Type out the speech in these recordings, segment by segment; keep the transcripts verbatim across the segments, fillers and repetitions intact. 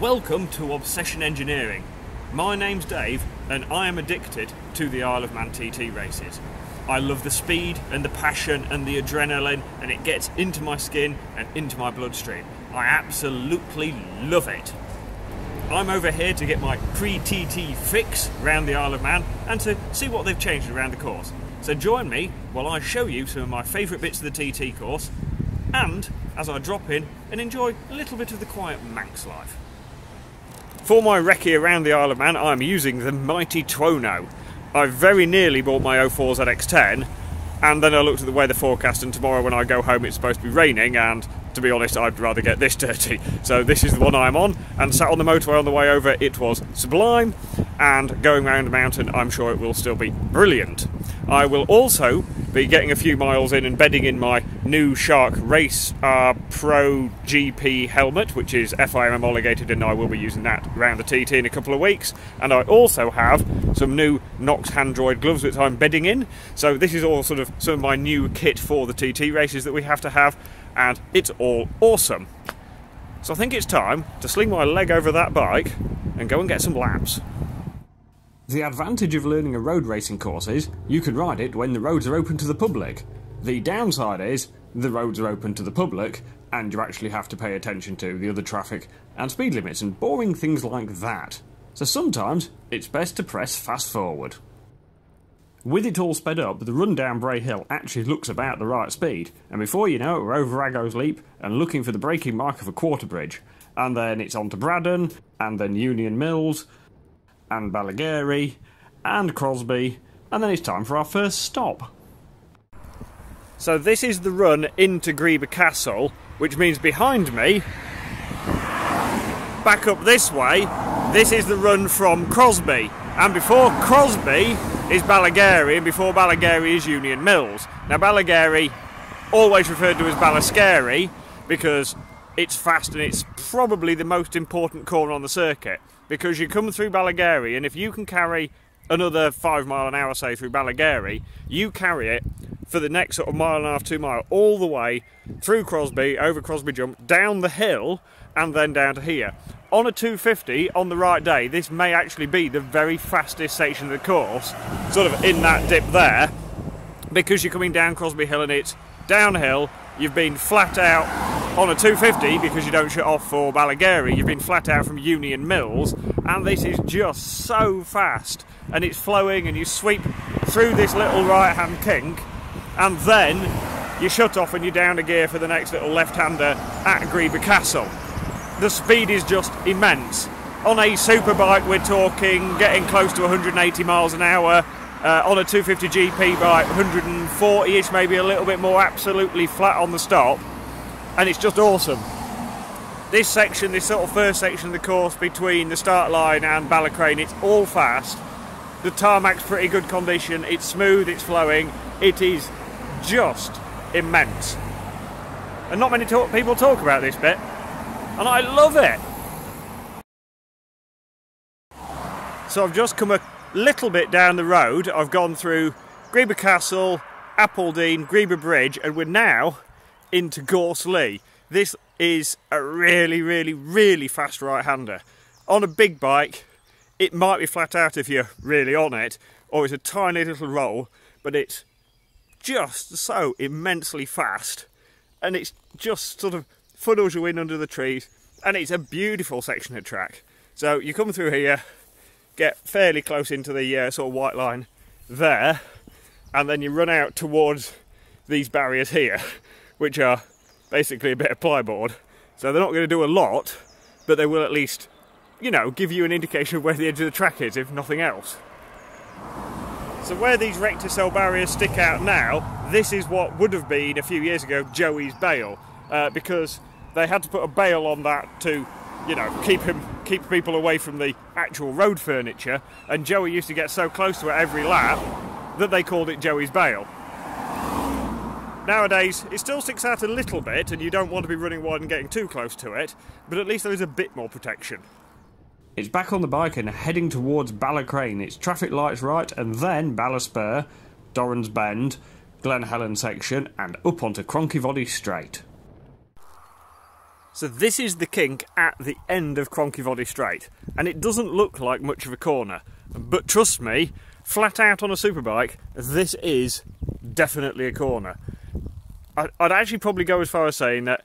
Welcome to Obsession Engineering. My name's Dave, and I am addicted to the Isle of Man T T races. I love the speed and the passion and the adrenaline, and it gets into my skin and into my bloodstream. I absolutely love it. I'm over here to get my pre-T T fix round the Isle of Man and to see what they've changed around the course. So join me while I show you some of my favourite bits of the T T course, and as I drop in and enjoy a little bit of the quiet Manx life. For my recce around the Isle of Man, I'm using the mighty Tuono. I very nearly bought my oh four Z X ten, and then I looked at the weather forecast, and tomorrow when I go home it's supposed to be raining, and to be honest I'd rather get this dirty. So this is the one I'm on, and sat on the motorway on the way over it was sublime, and going round a mountain I'm sure it will still be brilliant. I will also be getting a few miles in and bedding in my new Shark Race uh, Pro G P helmet, which is F I M homologated, and I will be using that around the T T in a couple of weeks. And I also have some new Knox Handroid gloves, which I'm bedding in. So this is all sort of some of my new kit for the T T races that we have to have, and it's all awesome. So I think it's time to sling my leg over that bike and go and get some laps. The advantage of learning a road racing course is you can ride it when the roads are open to the public. The downside is the roads are open to the public and you actually have to pay attention to the other traffic and speed limits and boring things like that. So sometimes it's best to press fast forward. With it all sped up, the run down Bray Hill actually looks about the right speed, and before you know it we're over Ago's Leap and looking for the braking mark of a quarter bridge, and then it's on to Braddon, and then Union Mills, and Ballagarey, and Crosby, and then it's time for our first stop. So this is the run into Greeba Castle, which means behind me, back up this way, this is the run from Crosby, and before Crosby is Ballagarey, and before Ballagarey is Union Mills. Now Ballagarey, always referred to as Ballascary, because it's fast and it's probably the most important corner on the circuit, because you come through Ballagarey, and if you can carry another five mile an hour, say, through Ballagarey, you carry it for the next sort of mile and a half, two mile, all the way through Crosby, over Crosby Jump, down the hill, and then down to here. On a two fifty, on the right day, this may actually be the very fastest section of the course, sort of in that dip there, because you're coming down Crosby Hill and it's downhill. You've been flat out on a two fifty because you don't shut off for Ballagarey. You've been flat out from Union Mills, and this is just so fast, and it's flowing, and you sweep through this little right-hand kink, and then you shut off and you're down a gear for the next little left-hander at Greeba Castle. The speed is just immense. On a superbike we're talking getting close to one hundred eighty miles an hour. Uh, on a two fifty G P bike, one hundred forty-ish, maybe a little bit more, absolutely flat on the stop, and it's just awesome. This section, this sort of first section of the course between the start line and Ballacraine, it's all fast. The tarmac's pretty good condition, it's smooth, it's flowing, it is just immense. And not many talk people talk about this bit, and I love it. So I've just come a little bit down the road. I've gone through Greeba Castle, Appledene, Greeba Bridge, and we're now into Gorse Lee. This is a really, really, really fast right-hander. On a big bike, it might be flat out if you're really on it, or it's a tiny little roll, but it's just so immensely fast, and it's just sort of funnels you in under the trees, and it's a beautiful section of track. So you come through here, get fairly close into the uh, sort of white line there, and then you run out towards these barriers here, which are basically a bit of plyboard. So they're not going to do a lot, but they will at least, you know, give you an indication of where the edge of the track is, if nothing else. So where these recticel barriers stick out now, this is what would have been a few years ago Joey's Bale, uh, because they had to put a bale on that to, you know, keep him, keep people away from the actual road furniture, and Joey used to get so close to it every lap that they called it Joey's Bale. Nowadays it still sticks out a little bit, and you don't want to be running wide and getting too close to it, but at least there is a bit more protection. It's back on the bike and heading towards Ballacraine. It's traffic lights right, and then Ballaspur, Doran's Bend, Glen Helen section, and up onto Cronk-y-Voddy Straight. So this is the kink at the end of Cronk-y-Voddy Straight, and it doesn't look like much of a corner, but trust me, flat out on a superbike, this is definitely a corner. I'd, I'd actually probably go as far as saying that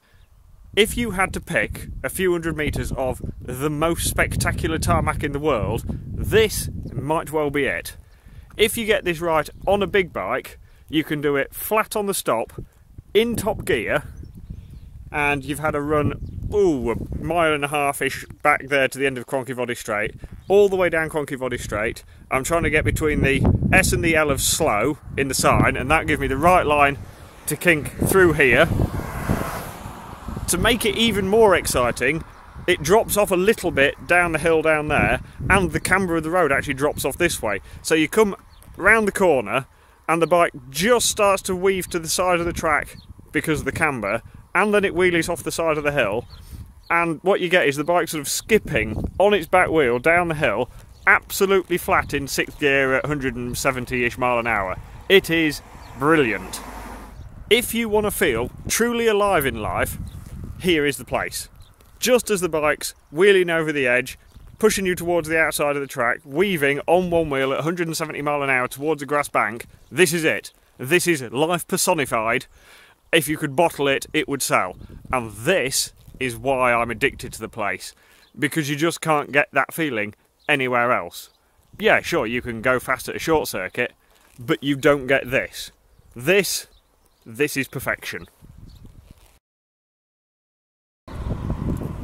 if you had to pick a few hundred metres of the most spectacular tarmac in the world, this might well be it. If you get this right on a big bike, you can do it flat on the stop, in top gear, and you've had a run, ooh, a mile and a half-ish back there to the end of Cronk-y-Voddy Straight, all the way down Cronk-y-Voddy Straight. I'm trying to get between the S and the L of slow in the sign, and that gives me the right line to kink through here. To make it even more exciting, it drops off a little bit down the hill down there, and the camber of the road actually drops off this way. So you come round the corner, and the bike just starts to weave to the side of the track because of the camber, and then it wheelies off the side of the hill, and what you get is the bike sort of skipping on its back wheel down the hill, absolutely flat in sixth gear at one hundred seventy-ish mile an hour. It is brilliant. If you want to feel truly alive in life, here is the place. Just as the bike's wheeling over the edge, pushing you towards the outside of the track, weaving on one wheel at one hundred seventy mile an hour towards a grass bank, this is it. This is life personified. If you could bottle it, it would sell. And this is why I'm addicted to the place, because you just can't get that feeling anywhere else. Yeah, sure, you can go fast at a short circuit, but you don't get this. This, this is perfection.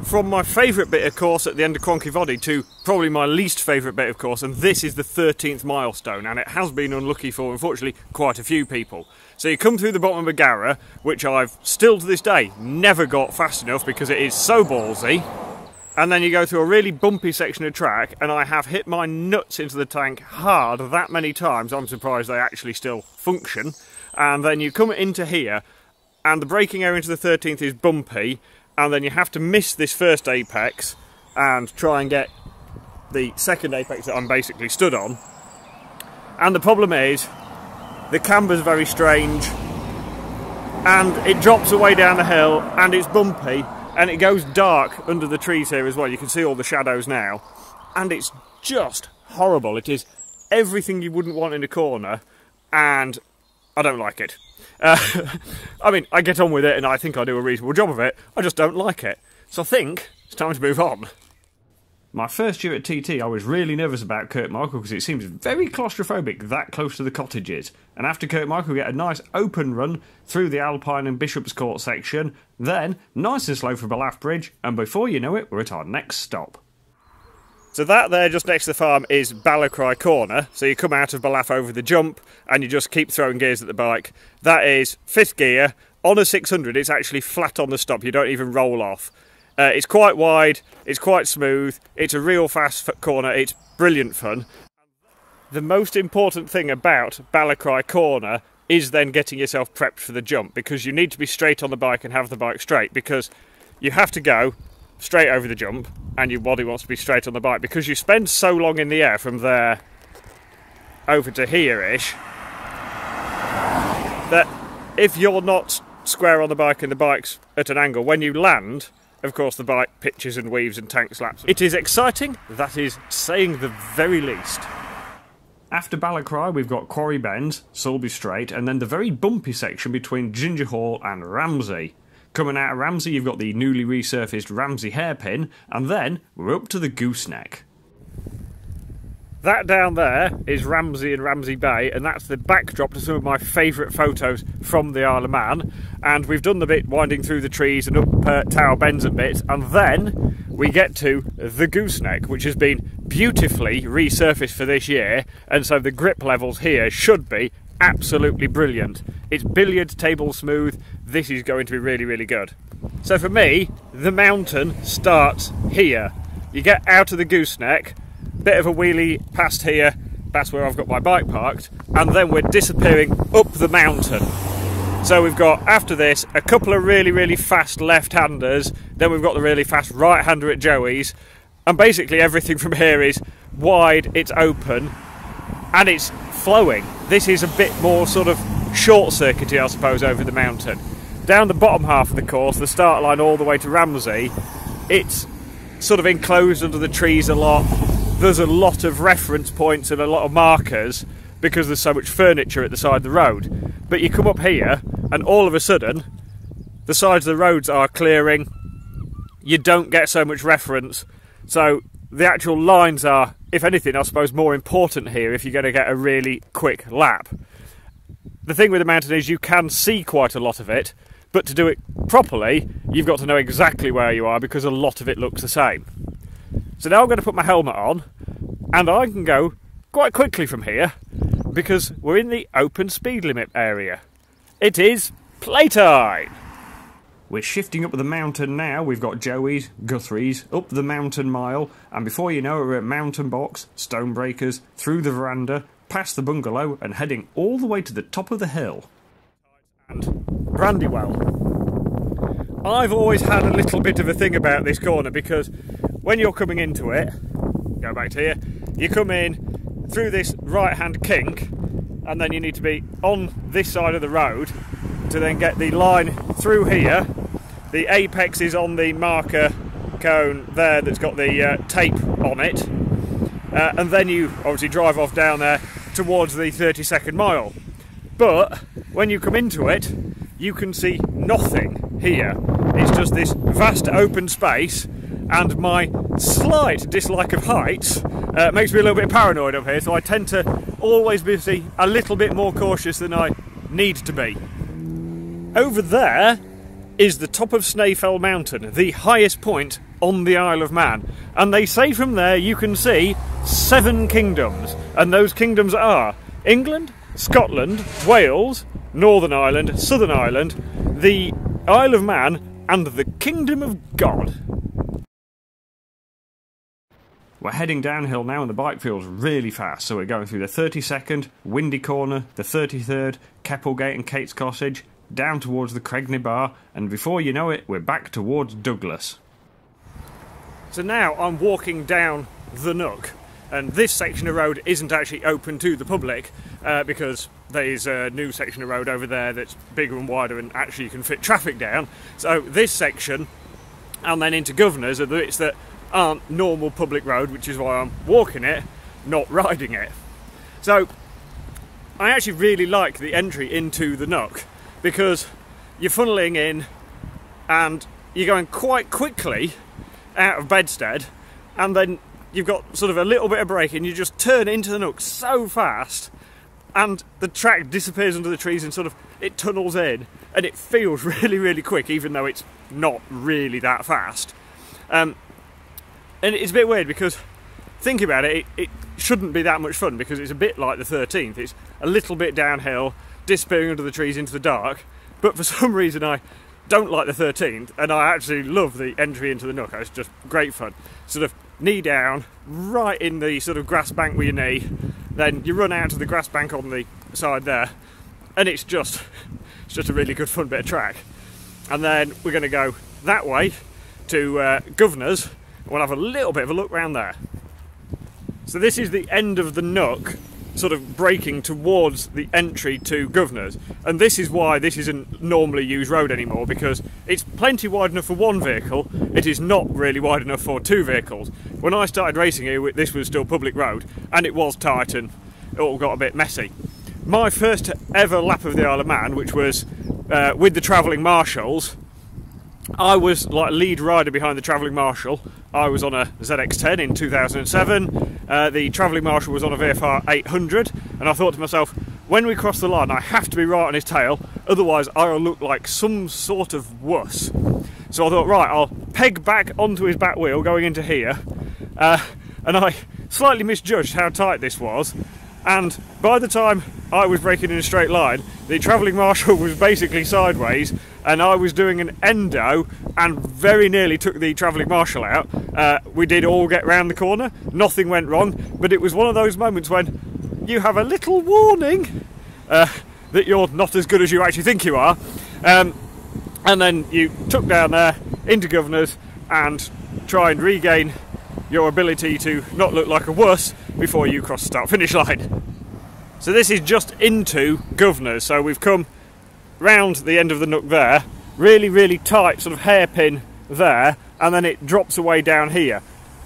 From my favourite bit of course at the end of Cronk-y-Voddy to probably my least favourite bit of course, and this is the thirteenth milestone, and it has been unlucky for, unfortunately, quite a few people. So you come through the bottom of Bagara, which I've still to this day never got fast enough because it is so ballsy, and then you go through a really bumpy section of track, and I have hit my nuts into the tank hard that many times, I'm surprised they actually still function. And then you come into here, and the braking area into the thirteenth is bumpy, and then you have to miss this first apex and try and get the second apex that I'm basically stood on. And the problem is, the camber's very strange, and it drops away down the hill, and it's bumpy, and it goes dark under the trees here as well. You can see all the shadows now, and it's just horrible. It is everything you wouldn't want in a corner, and I don't like it. Uh, I mean, I get on with it and I think I do a reasonable job of it, I just don't like it. So I think it's time to move on. My first year at T T I was really nervous about Kirk Michael because it seems very claustrophobic that close to the cottages. And after Kirk Michael we get a nice open run through the Alpine and Bishop's Court section, then nice and slow for Ballagh Bridge, and before you know it we're at our next stop. So that there, just next to the farm, is Ballacraine Corner. So you come out of Ballagh over the jump, and you just keep throwing gears at the bike. That is fifth gear. On a six hundred, it's actually flat on the stop. You don't even roll off. Uh, it's quite wide. It's quite smooth. It's a real fast corner. It's brilliant fun. The most important thing about Ballacraine Corner is then getting yourself prepped for the jump, because you need to be straight on the bike and have the bike straight, because you have to go straight over the jump, and your body wants to be straight on the bike, because you spend so long in the air from there over to here-ish that if you're not square on the bike and the bike's at an angle, when you land, of course the bike pitches and weaves and tank slaps. It is exciting, that is saying the very least. After Ballagarey, we've got Quarry Bend, Sulby Straight, and then the very bumpy section between Ginger Hall and Ramsey. Coming out of Ramsey, you've got the newly resurfaced Ramsey hairpin, and then we're up to the Gooseneck. That down there is Ramsey and Ramsey Bay, and that's the backdrop to some of my favourite photos from the Isle of Man. And we've done the bit winding through the trees and up uh, Tower Bends a bit, and then we get to the Gooseneck, which has been beautifully resurfaced for this year, and so the grip levels here should be absolutely brilliant. It's billiard table smooth. This is going to be really, really good. So for me, the mountain starts here. You get out of the Gooseneck, bit of a wheelie past here, that's where I've got my bike parked, and then we're disappearing up the mountain. So we've got, after this, a couple of really, really fast left-handers, then we've got the really fast right-hander at Joey's, and basically everything from here is wide, it's open, and it's flowing. This is a bit more sort of short-circuity, I suppose, over the mountain. down the bottom half of the course, the start line all the way to Ramsey, it's sort of enclosed under the trees a lot. There's a lot of reference points and a lot of markers because there's so much furniture at the side of the road. But you come up here and all of a sudden the sides of the roads are clearing, you don't get so much reference, so the actual lines are, if anything, I suppose more important here if you're going to get a really quick lap. The thing with the mountain is you can see quite a lot of it, but to do it properly you've got to know exactly where you are because a lot of it looks the same. So now I'm going to put my helmet on and I can go quite quickly from here because we're in the open speed limit area. It is playtime! We're shifting up the mountain now. We've got Joey's, Guthrie's, up the mountain mile, and before you know it we're at Mountain Box, Stonebreakers, through the veranda, past the bungalow and heading all the way to the top of the hill. And Brandywell. I've always had a little bit of a thing about this corner because when you're coming into it, go back to here, you come in through this right hand kink and then you need to be on this side of the road to then get the line through here. The apex is on the marker cone there that's got the uh, tape on it, uh, and then you obviously drive off down there towards the thirty-second mile. But when you come into it you can see nothing here, it's just this vast open space, and my slight dislike of heights uh, makes me a little bit paranoid up here, so I tend to always be a little bit more cautious than I need to be. Over there is the top of Snaefell Mountain, the highest point on the Isle of Man, and they say from there you can see seven kingdoms, and those kingdoms are England, Scotland, Wales, Northern Ireland, Southern Ireland, the Isle of Man and the Kingdom of God. We're heading downhill now and the bike feels really fast, so we're going through the thirty-second, Windy Corner, the thirty-third, Keppelgate and Kate's Cottage, down towards the Cregney Bar, and before you know it we're back towards Douglas. So now I'm walking down the Nook, and this section of road isn't actually open to the public uh, because there's a new section of road over there that's bigger and wider and actually you can fit traffic down. So this section and then into Governors are the bits that aren't normal public road, which is why I'm walking it, not riding it. So I actually really like the entry into the Nook, because you're funneling in and you're going quite quickly out of Bedstead, and then you've got sort of a little bit of break and you just turn into the Nook so fast and the track disappears under the trees and sort of it tunnels in, and it feels really really quick even though it's not really that fast. Um, and it's a bit weird because thinking about it, it, it shouldn't be that much fun because it's a bit like the thirteenth, it's a little bit downhill, disappearing under the trees into the dark, but for some reason I don't like the thirteenth and I actually love the entry into the Nook. It's just great fun. Sort of knee down, right in the sort of grass bank with your knee, then you run out to the grass bank on the side there, and it's just it's just a really good fun bit of track. And then we're going to go that way to uh, Governors and we'll have a little bit of a look round there. So this is the end of the Nook, sort of breaking towards the entry to Governors, and this is why this isn't normally used road anymore, because it's plenty wide enough for one vehicle, it is not really wide enough for two vehicles. When I started racing here this was still public road and it was tight and it all got a bit messy. My first ever lap of the Isle of Man, which was uh, with the Travelling Marshals, I was like lead rider behind the Travelling Marshal. I was on a Z X ten in two thousand seven, uh, the Travelling Marshal was on a V F R eight hundred, and I thought to myself, when we cross the line I have to be right on his tail, otherwise I'll look like some sort of wuss. So I thought, right, I'll peg back onto his back wheel going into here, uh, and I slightly misjudged how tight this was, and by the time I was braking in a straight line the Travelling Marshal was basically sideways and I was doing an endo and very nearly took the Travelling Marshal out. Uh, we did all get round the corner, nothing went wrong, but it was one of those moments when you have a little warning uh, that you're not as good as you actually think you are, um, and then you took down there into Governors and try and regain your ability to not look like a wuss before you cross the start finish line. So this is just into Governors, so we've come round the end of the Nook there really, really tight sort of hairpin there, and then it drops away down here.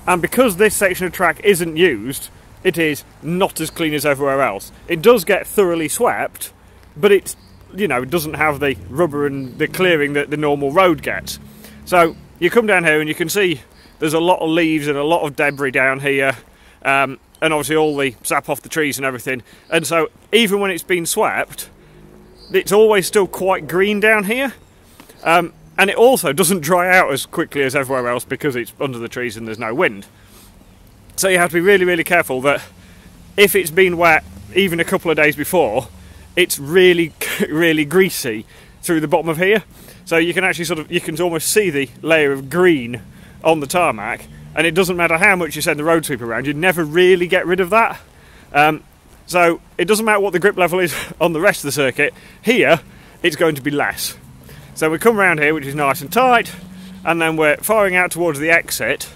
And because this section of track isn't used, it is not as clean as everywhere else. It does get thoroughly swept, but it's, you know, it doesn't have the rubber and the clearing that the normal road gets. So you come down here and you can see there's a lot of leaves and a lot of debris down here, um, and obviously all the sap off the trees and everything. And so even when it's been swept, it's always still quite green down here. Um, and it also doesn't dry out as quickly as everywhere else because it's under the trees and there's no wind. So you have to be really, really careful that if it's been wet even a couple of days before, it's really, really greasy through the bottom of here. So you can actually sort of, you can almost see the layer of green on the tarmac, and it doesn't matter how much you send the road sweeper around, you never really get rid of that. Um, so it doesn't matter what the grip level is on the rest of the circuit, here it's going to be less. So we come around here, which is nice and tight, and then we're firing out towards the exit,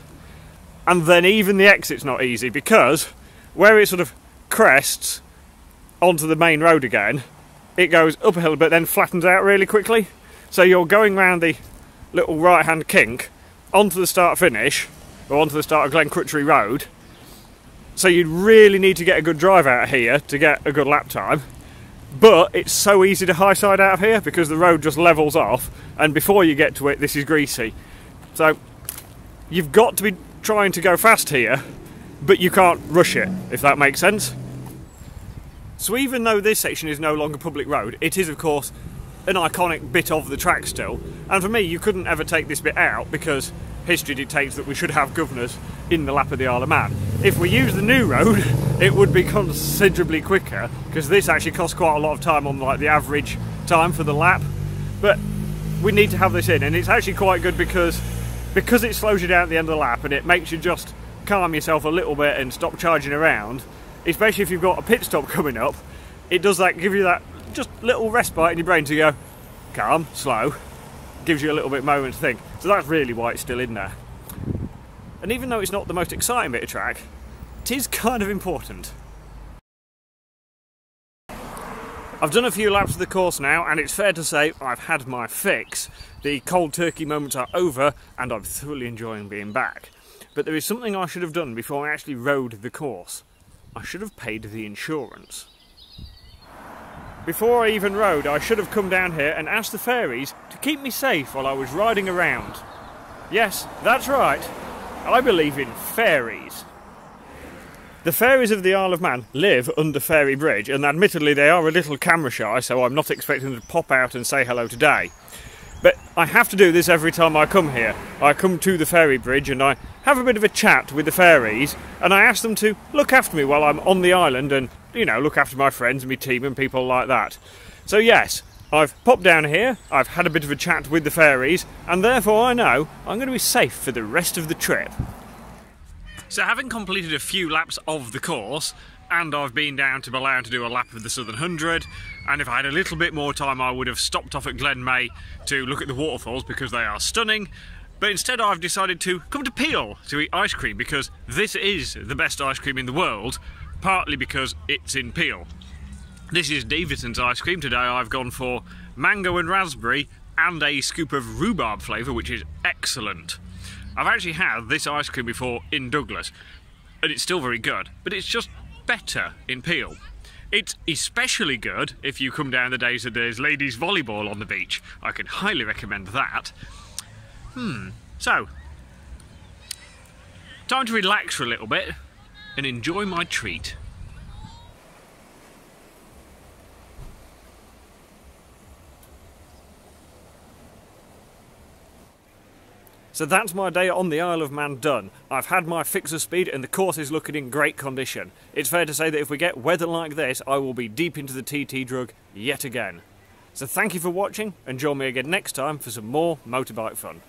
and then even the exit's not easy because where it sort of crests onto the main road again, it goes up a hill but then flattens out really quickly. So you're going round the little right-hand kink onto the start finish, or onto the start of Glen Crutchery Road. So you'd really need to get a good drive out of here to get a good lap time. But it's so easy to high side out of here because the road just levels off, and before you get to it, this is greasy. So you've got to be trying to go fast here, but you can't rush it, if that makes sense. So even though this section is no longer public road, it is of course an iconic bit of the track still, and for me you couldn't ever take this bit out because history dictates that we should have Governors in the lap of the Isle of Man. If we use the new road, it would be considerably quicker because this actually costs quite a lot of time on like the average time for the lap, but we need to have this in, and it's actually quite good because because it slows you down at the end of the lap and it makes you just calm yourself a little bit and stop charging around, especially if you've got a pit stop coming up. It does that, give you that just little respite in your brain to go calm, slow, gives you a little bit moment to think. So that's really why it's still in there. And even though it's not the most exciting bit of track, it is kind of important. I've done a few laps of the course now, and it's fair to say I've had my fix. The cold turkey moments are over and I'm thoroughly enjoying being back. But there is something I should have done before I actually rode the course. I should have paid the insurance. Before I even rode, I should have come down here and asked the fairies to keep me safe while I was riding around. Yes, that's right. I believe in fairies. The fairies of the Isle of Man live under Fairy Bridge, and admittedly they are a little camera shy, so I'm not expecting them to pop out and say hello today. But I have to do this every time I come here. I come to the Fairy Bridge and I have a bit of a chat with the fairies, and I ask them to look after me while I'm on the island and, you know, look after my friends and my team and people like that. So yes, I've popped down here, I've had a bit of a chat with the fairies, and therefore I know I'm going to be safe for the rest of the trip. So having completed a few laps of the course, and I've been down to Ballagh to do a lap of the Southern Hundred, and if I had a little bit more time I would have stopped off at Glenmay to look at the waterfalls because they are stunning, but instead I've decided to come to Peel to eat ice cream because this is the best ice cream in the world, partly because it's in Peel. This is Davidson's ice cream. Today I've gone for mango and raspberry and a scoop of rhubarb flavour, which is excellent. I've actually had this ice cream before in Douglas, and it's still very good, but it's just better in Peel. It's especially good if you come down the days that there's ladies volleyball on the beach. I can highly recommend that. Hmm, so, time to relax for a little bit and enjoy my treat. So that's my day on the Isle of Man done. I've had my fix of speed and the course is looking in great condition. It's fair to say that if we get weather like this, I will be deep into the T T drug yet again. So thank you for watching, and join me again next time for some more motorbike fun.